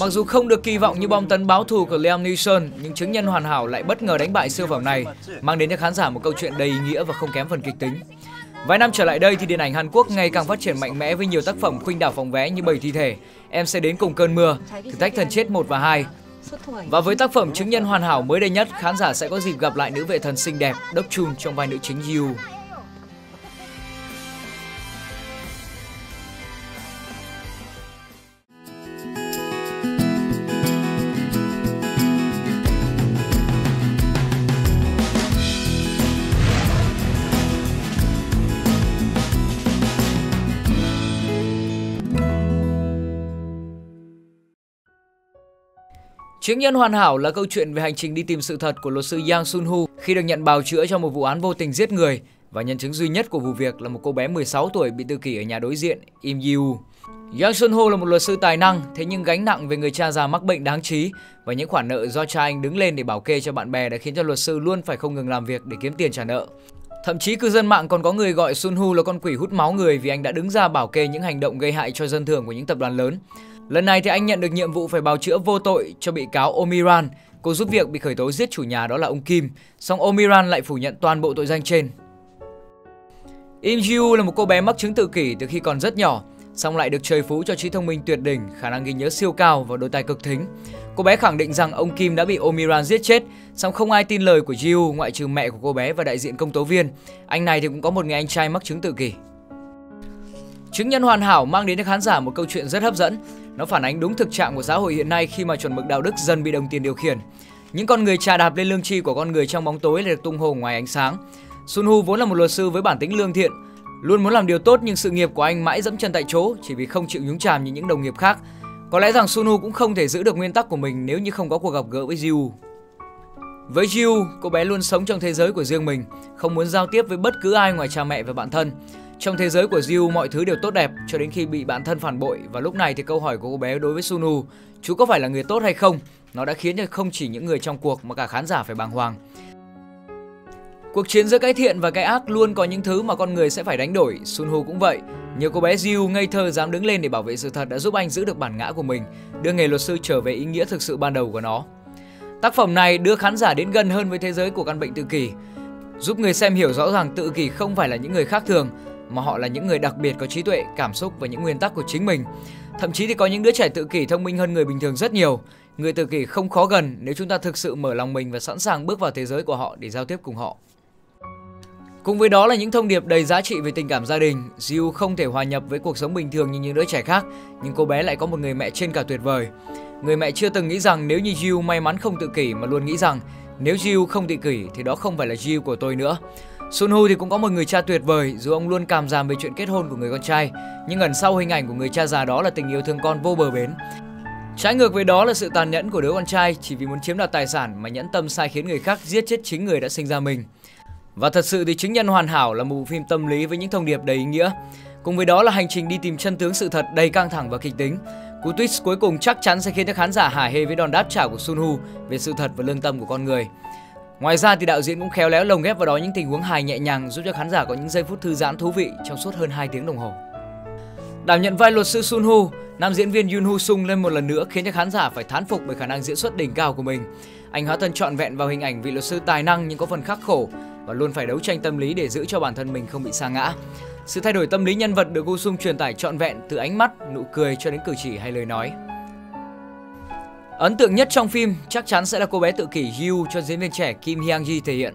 Mặc dù không được kỳ vọng như bom tấn báo thù của Liam Neeson, nhưng Chứng Nhân Hoàn Hảo lại bất ngờ đánh bại siêu phẩm này, mang đến cho khán giả một câu chuyện đầy ý nghĩa và không kém phần kịch tính. Vài năm trở lại đây thì điện ảnh Hàn Quốc ngày càng phát triển mạnh mẽ với nhiều tác phẩm khuynh đảo phòng vé như 7 thi thể, Em sẽ đến cùng cơn mưa, Thử thách thần chết 1 và 2. Và với tác phẩm Chứng Nhân Hoàn Hảo mới đây nhất, khán giả sẽ có dịp gặp lại nữ vệ thần xinh đẹp Đốc Trung trong vai nữ chính Yu. Chứng Nhân Hoàn Hảo là câu chuyện về hành trình đi tìm sự thật của luật sư Yang Sun-ho khi được nhận bào chữa cho một vụ án vô tình giết người, và nhân chứng duy nhất của vụ việc là một cô bé 16 tuổi bị tự kỷ ở nhà đối diện, Im Ji-woo. Yang Sun-ho là một luật sư tài năng, thế nhưng gánh nặng về người cha già mắc bệnh đáng trí và những khoản nợ do cha anh đứng lên để bảo kê cho bạn bè đã khiến cho luật sư luôn phải không ngừng làm việc để kiếm tiền trả nợ. Thậm chí cư dân mạng còn có người gọi Sun-ho là con quỷ hút máu người vì anh đã đứng ra bảo kê những hành động gây hại cho dân thường của những tập đoàn lớn. Lần này thì anh nhận được nhiệm vụ phải bào chữa vô tội cho bị cáo Omiran, cô giúp việc bị khởi tố giết chủ nhà đó là ông Kim, song Omiran lại phủ nhận toàn bộ tội danh trên. Im Ji-woo là một cô bé mắc chứng tự kỷ từ khi còn rất nhỏ, song lại được trời phú cho trí thông minh tuyệt đỉnh, khả năng ghi nhớ siêu cao và đôi tai cực thính. Cô bé khẳng định rằng ông Kim đã bị Omiran giết chết, song không ai tin lời của Ji-woo ngoại trừ mẹ của cô bé và đại diện công tố viên. Anh này thì cũng có một người anh trai mắc chứng tự kỷ. Chứng Nhân Hoàn Hảo mang đến cho khán giả một câu chuyện rất hấp dẫn. Nó phản ánh đúng thực trạng của xã hội hiện nay khi mà chuẩn mực đạo đức dần bị đồng tiền điều khiển. Những con người trà đạp lên lương tri của con người trong bóng tối lại được tung hô ngoài ánh sáng. Sun-ho vốn là một luật sư với bản tính lương thiện, luôn muốn làm điều tốt, nhưng sự nghiệp của anh mãi dẫm chân tại chỗ chỉ vì không chịu nhúng chàm như những đồng nghiệp khác. Có lẽ rằng Sun-ho cũng không thể giữ được nguyên tắc của mình nếu như không có cuộc gặp gỡ với Ji-woo. Với Ji-woo, cô bé luôn sống trong thế giới của riêng mình, không muốn giao tiếp với bất cứ ai ngoài cha mẹ và bạn thân. Trong thế giới của Ji-woo, mọi thứ đều tốt đẹp cho đến khi bị bạn thân phản bội, và lúc này thì câu hỏi của cô bé đối với Sun-ho, chú có phải là người tốt hay không, nó đã khiến cho không chỉ những người trong cuộc mà cả khán giả phải bàng hoàng. Cuộc chiến giữa cái thiện và cái ác luôn có những thứ mà con người sẽ phải đánh đổi, Sun-ho cũng vậy. Nhiều cô bé Ji-woo ngây thơ dám đứng lên để bảo vệ sự thật đã giúp anh giữ được bản ngã của mình, đưa nghề luật sư trở về ý nghĩa thực sự ban đầu của nó. Tác phẩm này đưa khán giả đến gần hơn với thế giới của căn bệnh tự kỷ, giúp người xem hiểu rõ rằng tự kỷ không phải là những người khác thường, mà họ là những người đặc biệt có trí tuệ, cảm xúc và những nguyên tắc của chính mình. Thậm chí thì có những đứa trẻ tự kỷ thông minh hơn người bình thường rất nhiều. Người tự kỷ không khó gần nếu chúng ta thực sự mở lòng mình và sẵn sàng bước vào thế giới của họ để giao tiếp cùng họ. Cùng với đó là những thông điệp đầy giá trị về tình cảm gia đình. Ji-woo không thể hòa nhập với cuộc sống bình thường như những đứa trẻ khác, nhưng cô bé lại có một người mẹ trên cả tuyệt vời. Người mẹ chưa từng nghĩ rằng nếu như Ji-woo may mắn không tự kỷ, mà luôn nghĩ rằng nếu Ji-woo không tự kỷ thì đó không phải là Ji-woo của tôi nữa. Sun-ho thì cũng có một người cha tuyệt vời, dù ông luôn càm ràm về chuyện kết hôn của người con trai, nhưng ẩn sau hình ảnh của người cha già đó là tình yêu thương con vô bờ bến. Trái ngược với đó là sự tàn nhẫn của đứa con trai chỉ vì muốn chiếm đoạt tài sản mà nhẫn tâm sai khiến người khác giết chết chính người đã sinh ra mình. Và thật sự thì Chứng Nhân Hoàn Hảo là một bộ phim tâm lý với những thông điệp đầy ý nghĩa. Cùng với đó là hành trình đi tìm chân tướng sự thật đầy căng thẳng và kịch tính. Cú twist cuối cùng chắc chắn sẽ khiến các khán giả hả hê với đòn đáp trả của Sun-ho về sự thật và lương tâm của con người. Ngoài ra thì đạo diễn cũng khéo léo lồng ghép vào đó những tình huống hài nhẹ nhàng, giúp cho khán giả có những giây phút thư giãn thú vị trong suốt hơn 2 tiếng đồng hồ. Đảm nhận vai luật sư Sun-ho, nam diễn viên Yoon Ho Sung lên một lần nữa khiến cho khán giả phải thán phục bởi khả năng diễn xuất đỉnh cao của mình. Anh hóa thân trọn vẹn vào hình ảnh vị luật sư tài năng nhưng có phần khắc khổ và luôn phải đấu tranh tâm lý để giữ cho bản thân mình không bị sa ngã. Sự thay đổi tâm lý nhân vật được Ho Sung truyền tải trọn vẹn từ ánh mắt, nụ cười cho đến cử chỉ hay lời nói. Ấn tượng nhất trong phim chắc chắn sẽ là cô bé tự kỷ Ji-woo cho diễn viên trẻ Kim Hyang-gi thể hiện.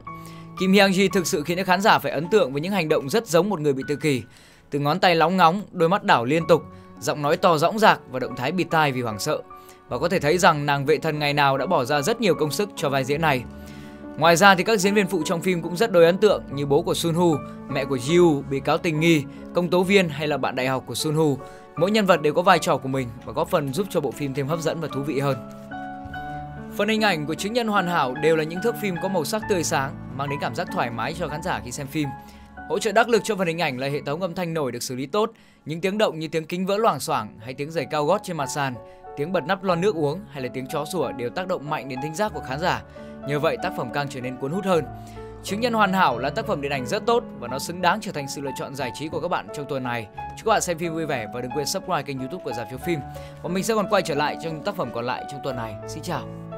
Kim Hyang-gi thực sự khiến các khán giả phải ấn tượng với những hành động rất giống một người bị tự kỷ. Từ ngón tay lóng ngóng, đôi mắt đảo liên tục, giọng nói to dõng dạc và động thái bịt tai vì hoảng sợ. Và có thể thấy rằng nàng vệ thần ngày nào đã bỏ ra rất nhiều công sức cho vai diễn này. Ngoài ra thì các diễn viên phụ trong phim cũng rất đối ấn tượng như bố của Sun-ho, mẹ của Ji-woo, bị cáo tình nghi, công tố viên hay là bạn đại học của Sun-ho. Mỗi nhân vật đều có vai trò của mình và góp phần giúp cho bộ phim thêm hấp dẫn và thú vị hơn. Phần hình ảnh của Chứng Nhân Hoàn Hảo đều là những thước phim có màu sắc tươi sáng, mang đến cảm giác thoải mái cho khán giả khi xem phim. Hỗ trợ đắc lực cho phần hình ảnh là hệ thống âm thanh nổi được xử lý tốt, những tiếng động như tiếng kính vỡ loảng xoảng hay tiếng giày cao gót trên mặt sàn, tiếng bật nắp lon nước uống hay là tiếng chó sủa đều tác động mạnh đến thính giác của khán giả. Nhờ vậy tác phẩm càng trở nên cuốn hút hơn. Chứng Nhân Hoàn Hảo là tác phẩm điện ảnh rất tốt và nó xứng đáng trở thành sự lựa chọn giải trí của các bạn trong tuần này. Chúc các bạn xem phim vui vẻ và đừng quên subscribe kênh YouTube của Rạp Chiếu Phim. Và mình sẽ còn quay trở lại trong những tác phẩm còn lại trong tuần này. Xin chào!